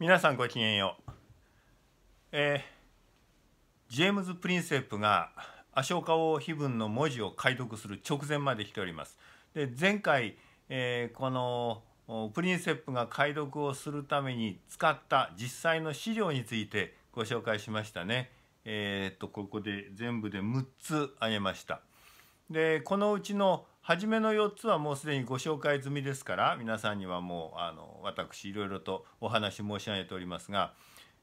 皆さんごきげんよう。ジェームズ・プリンセップがアショカ王碑文の文字を解読する直前まで来ております。で前回、このプリンセップが解読をするために使った実際の資料についてご紹介しましたね。ここで全部で6つ挙げました。でこのうちの初めの4つはもうすでにご紹介済みですから皆さんにはもう私いろいろとお話申し上げておりますが、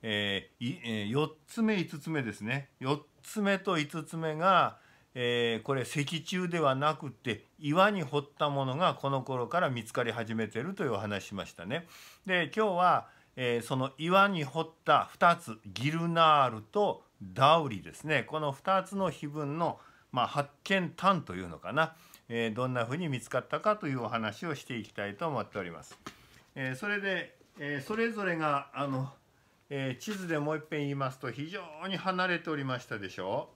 4つ目5つ目ですね。4つ目と5つ目が、これ石柱ではなくて岩に掘ったものがこの頃から見つかり始めているというお話しましたね。で今日は、その岩に掘った2つギルナールとダウリですね、この2つの碑文の、発見端というのかな。どんなふうに見つかったかというお話をしていきたいと思っております。それでそれぞれが地図でもう一遍言いますと非常に離れておりましたでしょ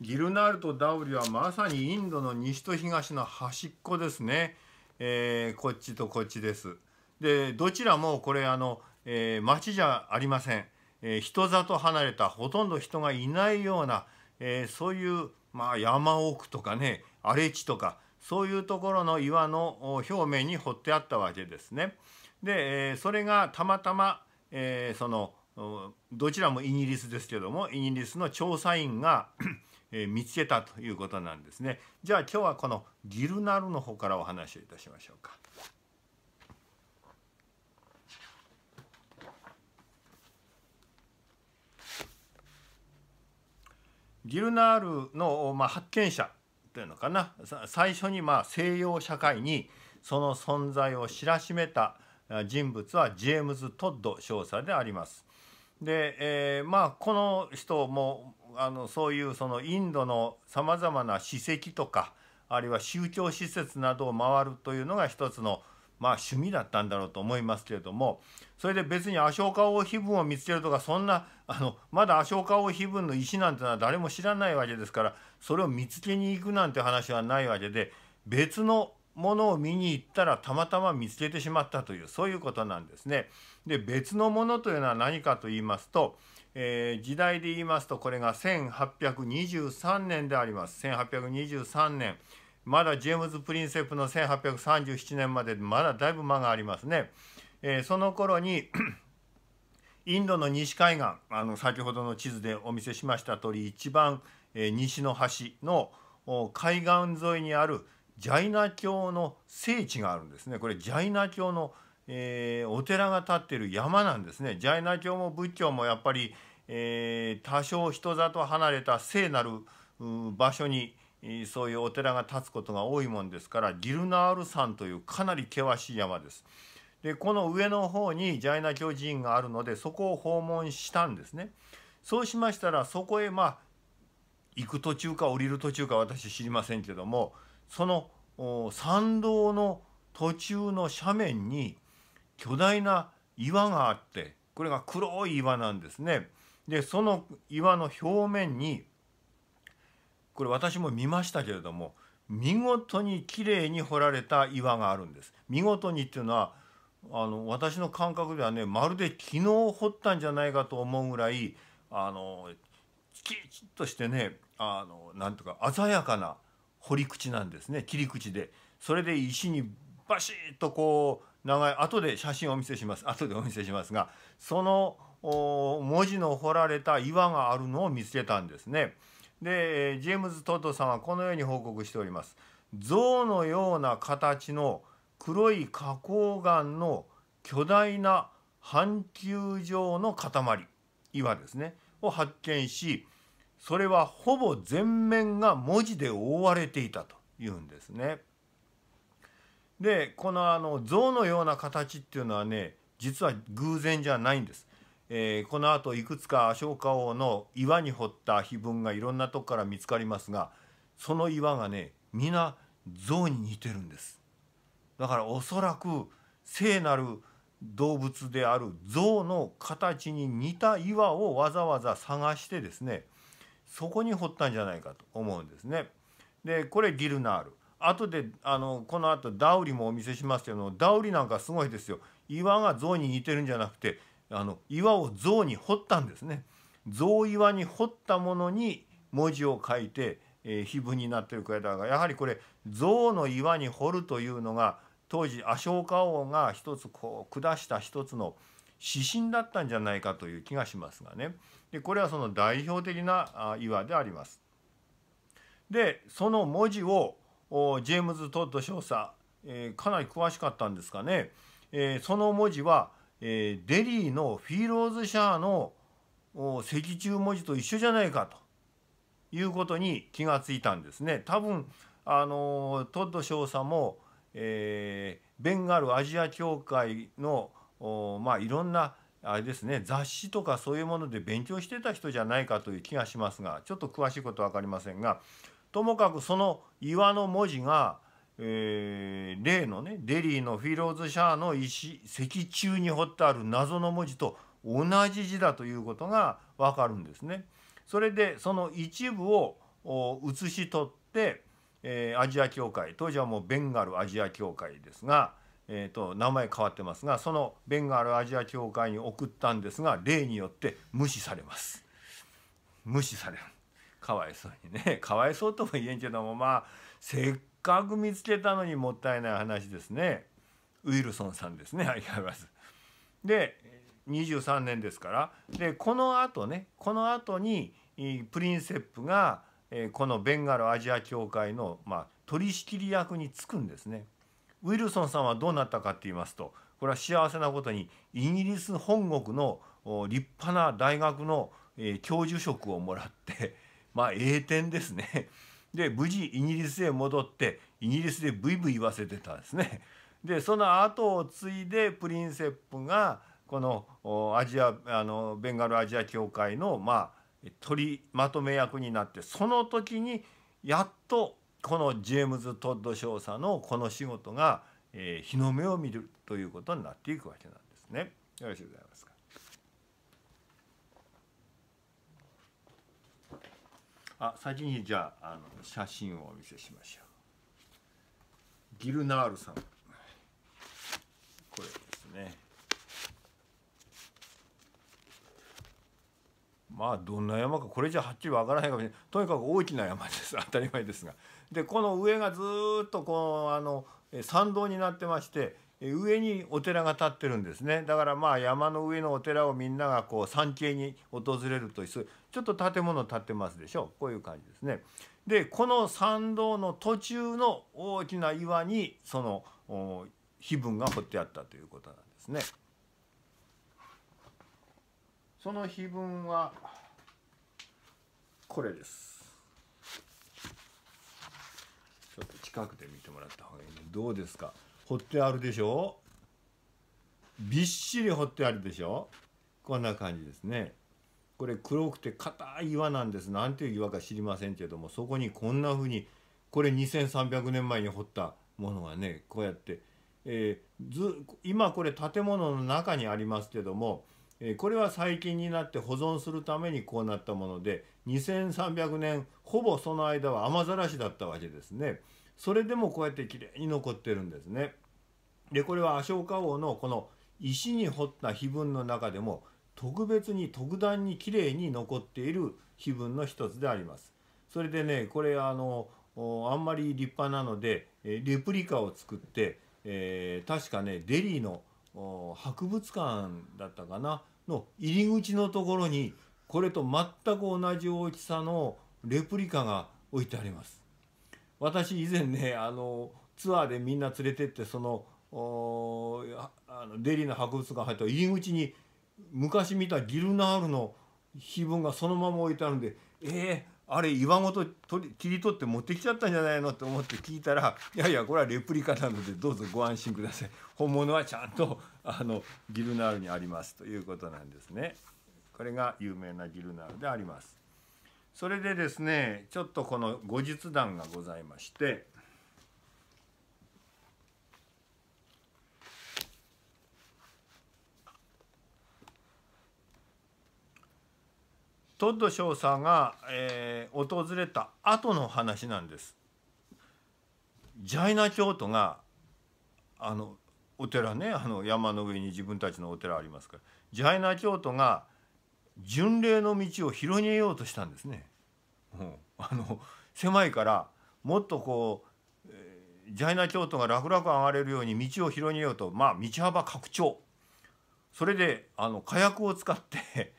う。ギルナールとダウリはまさにインドの西と東の端っこですね。こっちとこっちです。でどちらもこれ町じゃありません。人里離れたほとんど人がいないような、そういう山奥とかね荒れ地とかそういうところの岩の表面に掘ってあったわけですね。でそれがたまたまそのどちらもイギリスですけどもイギリスの調査員が見つけたということなんですね。じゃあ今日はこのギルナールの方からお話をいたしましょうか。ギルナールの発見者というのかな、最初に西洋社会にその存在を知らしめた人物はジェームズ・トッド少佐であります。で、この人もそういうインドのさまざまな史跡とかあるいは宗教施設などを回るというのが一つの趣味だったんだろうと思いますけれども、それで別にアショカ王碑文を見つけるとかそんなまだアショカ王碑文の石なんてのは誰も知らないわけですから、それを見つけに行くなんて話はないわけで、別のものを見に行ったらたまたま見つけてしまったというそういうことなんですね。で別のものというのは何かと言いますと、時代で言いますとこれが1823年であります。1823年、まだジェームズ・プリンセップの1837年までまだだいぶ間がありますね。その頃にインドの西海岸、先ほどの地図でお見せしました通り一番西の端の海岸沿いにあるジャイナ教の聖地があるんですね。これジャイナ教の、お寺が建っている山なんですね。ジャイナ教も仏教もやっぱり、多少人里離れた聖なる場所にそういうお寺が建つことが多いもんですから、ギルナール山というかなり険しい山です。でこの上の方にジャイナ教寺院があるのでそこを訪問したんですね。そうしましたらそこへ行く途中か降りる途中か私知りませんけども、その参道の途中の斜面に巨大な岩があって、これが黒い岩なんですね。でその岩の表面にこれ私も見ましたけれども見事にきれいに掘られた岩があるんです。見事にっていうのは私の感覚ではね、まるで昨日掘ったんじゃないかと思うぐらいきちっとしてね、なんとか鮮やかな掘り口なんですね、切り口で。それで石にバシッとこう長い、後で写真をお見せします。後でお見せしますが、その文字の掘られた岩があるのを見つけたんですね。でジェームズ・トッドさんはこのように報告しております。象のような形の黒い花崗岩の巨大な半球状の塊岩ですねを発見し、それはほぼ全面が文字で覆われていたというんですね。でこの象のような形っていうのはね、実は偶然じゃないんです。このあといくつかアショカ王の岩に掘った碑文がいろんなとこから見つかりますが、その岩がね皆象に似てるんです。だからおそらく聖なる動物である象の形に似た岩をわざわざ探してですね、そこに掘ったんじゃないかと思うんですね。でこれギルナール、後でこのあとダウリもお見せしますけども、ダウリなんかすごいですよ。岩が象に似てるんじゃなくて、岩を象に彫ったんですね。象岩に彫ったものに文字を書いて碑文になってるくらいだが、やはりこれ象の岩に彫るというのが当時アショーカ王が一つこう下した一つの指針だったんじゃないかという気がしますがね。でこれはその代表的な岩であります。でその文字をジェームズ・トッド少佐、かなり詳しかったんですかね、その文字は、デリーのフィーローズ・シャーの石柱文字と一緒じゃないかということに気がついたんですね。多分トッド少佐も、ベンガルアジア協会のまあいろんなあれですね、雑誌とかそういうもので勉強してた人じゃないかという気がしますが、ちょっと詳しいことは分かりませんが、ともかくその岩の文字が、例のねデリーのフィローズ・シャーの石柱に彫ってある謎の文字と同じ字だということが分かるんですね。それでその一部を写し取って、アジア協会、当時はもうベンガルアジア協会ですが、名前変わってますが、そのベンガルアジア協会に送ったんですが、例によって無視されます。無視される、かわいそうにね。かわいそうとも言えんけども、まあせっかく見つけたのにもったいない話ですね。ウィルソンさんですね、相変わらずで23年ですから。でこの後にプリンセップがこのベンガルアジア協会の、まあ、取り仕切り役に就くんですね。ウィルソンさんはどうなったかって言いますと、これは幸せなことにイギリス本国の立派な大学の教授職をもらってまあ栄転ですね。で無事イギリスへ戻ってイギリスでブイブイ言わせてたんですね。でその後を継いでプリンセップがこのベンガルアジア協会のまあ取りまとめ役になって、その時にやっとこのジェームズ・トッド少佐のこの仕事が日の目を見るということになっていくわけなんですね。よろしゅうございますか。あ、先にじゃあ写真をお見せしましょう。ギルナールさん、これですね。まあどんな山かこれじゃはっきりわからないかもしれない。とにかく大きな山です。当たり前ですが。でこの上がずっとこう参道になってまして、上にお寺が建ってるんですね。だからまあ山の上のお寺をみんながこう参詣に訪れるという、ちょっと建物建ってますでしょう。こういう感じですね。でこの参道の途中の大きな岩にその碑文が彫ってあったということなんですね。その碑文はこれです。ちょっと近くで見てもらった方がいいね。どうですか。彫ってあるでしょう。びっしり彫ってあるでしょう。こんな感じですね。これ黒くて硬い岩なんです。なんていう岩か知りませんけれども、そこにこんな風に、これ2300年前に彫ったものがね、こうやって、今これ建物の中にありますけども、これは最近になって保存するためにこうなったもので、2300年ほぼその間は雨ざらしだったわけですね。それでもこうやってきれいに残ってるんですね。でこれはアショーカ王のこの石に彫った碑文の中でも特別に特段にきれいに残っている碑文の一つであります。それでね、これあんまり立派なのでレプリカを作って、確かねデリーの博物館だったかなの入り口のところにこれと全く同じ大きさのレプリカが置いてあります。私以前ねツアーでみんな連れてって、そのデリーの博物館入った入り口に昔見たギルナールの碑文がそのまま置いてあるんで、あれ岩ごと切り取って持ってきちゃったんじゃないのと思って聞いたら、いやいやこれはレプリカなのでどうぞご安心ください。本物はちゃんとギルナールにありますということなんですね。これが有名なギルナールであります。それでですね、ちょっとこの後日談がございまして、トッド少佐が、訪れた後の話なんです。ジャイナ教徒がお寺ね、山の上に自分たちのお寺ありますから、ジャイナ教徒が巡礼の道を広げようとしたんですね。狭いからもっとこうジャイナ教徒が楽々上がれるように道を広げようと、まあ道幅拡張、それで火薬を使って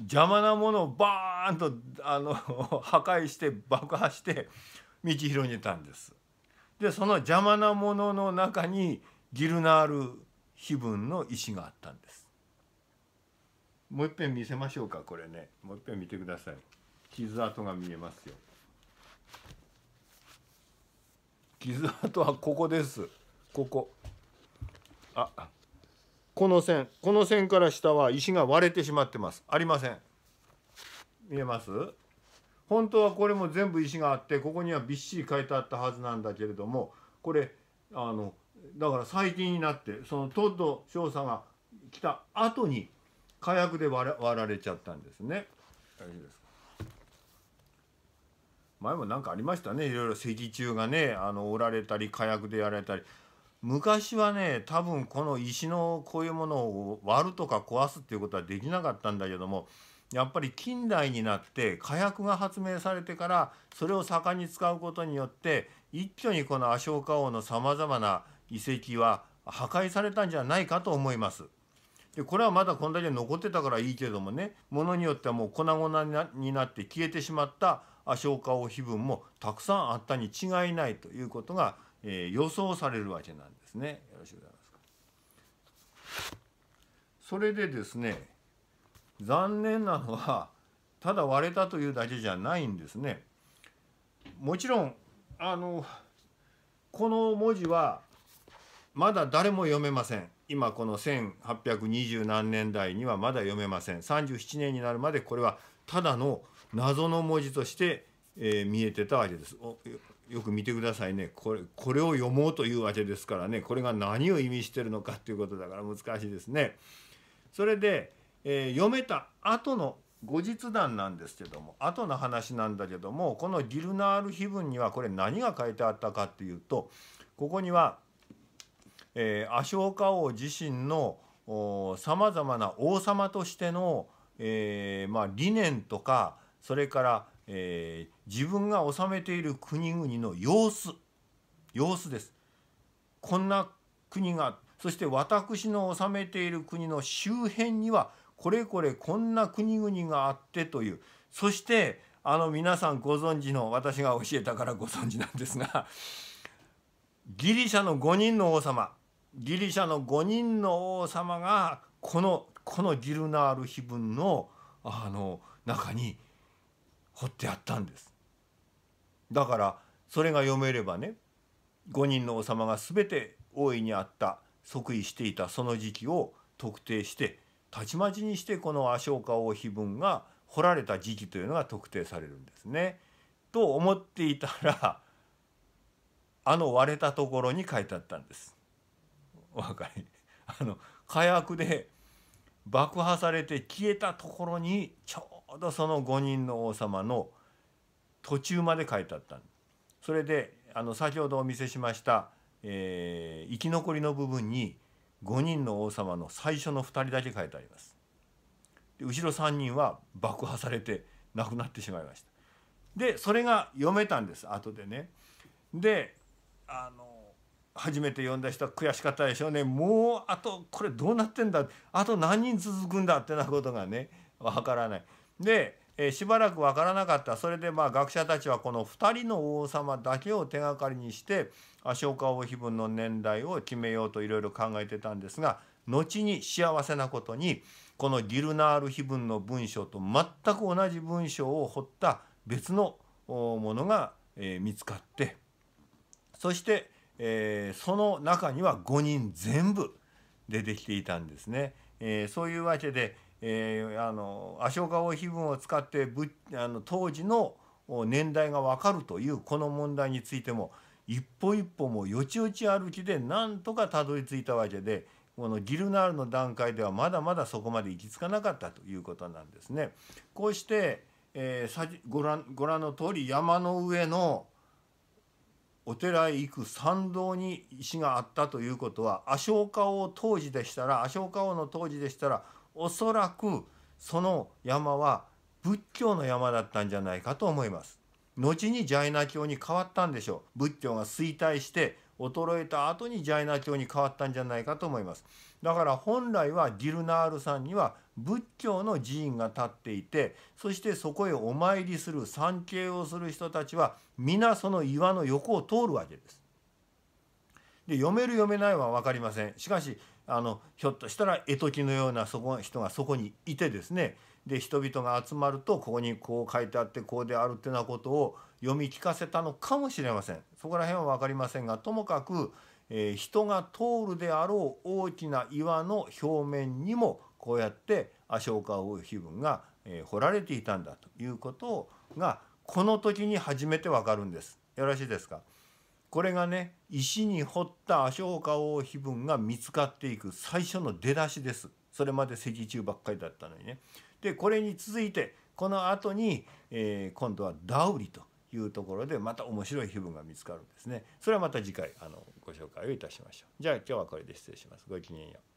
邪魔なものをバーンと破壊して爆破して道広げたんです。でその邪魔なものの中にギルナール碑文の石があったんです。もういっぺん見せましょうか、これね。もういっぺん見てください。傷跡が見えますよ。傷跡はここです。ここ。あ、この線から下は石が割れてしまってます。ありません。見えます？本当はこれも全部石があって、ここにはびっしり書いてあったはずなんだけれども、これだから最近になって、そのトッド少佐が来た後に火薬で割られちゃったんですね。前も何かありましたね、いろいろ石柱がね折られたり火薬でやられたり。昔はね、多分この石のこういうものを割るとか壊すっていうことはできなかったんだけども、やっぱり近代になって火薬が発明されてから、それを盛んに使うことによって一挙にこのアショーカ王のさまざまな遺跡は破壊されたんじゃないかと思います。でこれはまだこんだけ残ってたからいいけどもね、ものによってはもう粉々になって消えてしまったアショーカ王碑文もたくさんあったに違いないということが予想されるわけなんですね。よろしゅうございますか。それでですね、残念なのはただ割れたというだけじゃないんですね。もちろんこの文字はまだ誰も読めません。今この1820何年代にはまだ読めません。37年になるまでこれはただの謎の文字として、見えてたわけです。よく見てくださいね。これを読もうというわけですからね。これが何を意味してるのかということだから難しいですね。それで、読めた後の後日談なんですけども、後の話なんだけども、このギルナール碑文にはこれ何が書いてあったかっていうと、ここには、アショーカ王自身のさまざまな王様としての、理念とか、それから自分が治めている国々の様子です。こんな国が、そして私の治めている国の周辺にはこれこれこんな国々があってという、そして皆さんご存知の、私が教えたからご存知なんですが、ギリシャの5人の王様、ギリシャの5人の王様がこのギルナール碑文の中に彫ってあったんです。だからそれが読めればね、5人の王様が全て大いにあった、即位していたその時期を特定して、たちまちにしてこのアショーカ王碑文が彫られた時期というのが特定されるんですね。と思っていたら、割れたところに書いてあったんです。お分かり、火薬で爆破されて消えたところにちょうどその5人の王様の途中まで書いてあったんです。それで先ほどお見せしました、生き残りの部分に5人の王様の最初の2人だけ書いてあります。で後ろ3人は爆破されて亡くなってしまいました。でそれが読めたんです後でね。で初めて読んだ人は悔しかったでしょうね。もうあとこれどうなってんだ、あと何人続くんだってなことがね分からない。でしばらく分からなかった。それで学者たちはこの2人の王様だけを手がかりにしてアショーカ王碑文の年代を決めようといろいろ考えてたんですが、後に幸せなことにこのギルナール碑文の文章と全く同じ文章を彫った別のものが見つかって、そしてその中には5人全部出てきていたんですね。そういうわけでアショーカ王碑文を使って当時の年代が分かるというこの問題についても、一歩一歩もよちよち歩きでなんとかたどり着いたわけで、このギルナールの段階ではまだまだそこまで行き着かなかったということなんですね。こうしてご覧の通り、山の上のお寺へ行く参道に石があったということは、阿松迦王の当時でしたらおそらくその山は仏教の山だったんじゃないかと思います。後にジャイナ教に変わったんでしょう。仏教が衰退して衰えた後にジャイナ教に変わったんじゃないかと思います。だから本来はギルナール山には仏教の寺院が建っていて、そしてそこへお参りする、参詣をする人たちは皆その岩の横を通るわけです。で、読める読めないは分かりません。しかしひょっとしたら絵解きのような人がそこにいてですね、で人々が集まるとここにこう書いてあってこうであるってなことを読み聞かせたのかもしれません。そこら辺は分かりませんが、ともかく、人が通るであろう大きな岩の表面にもこうやって阿松迦王碑文が、彫られていたんだということがこの時に初めて分かるんです。よろしいですか。これがね、石に彫った阿松迦王碑文が見つかっていく最初の出だしです。それまで石柱ばっかりだったのにね。でこれに続いてこの後に、今度はダウリというところでまた面白い碑文が見つかるんですね。それはまた次回ご紹介をいたしましょう。じゃあ今日はこれで失礼します。ごきげんよう。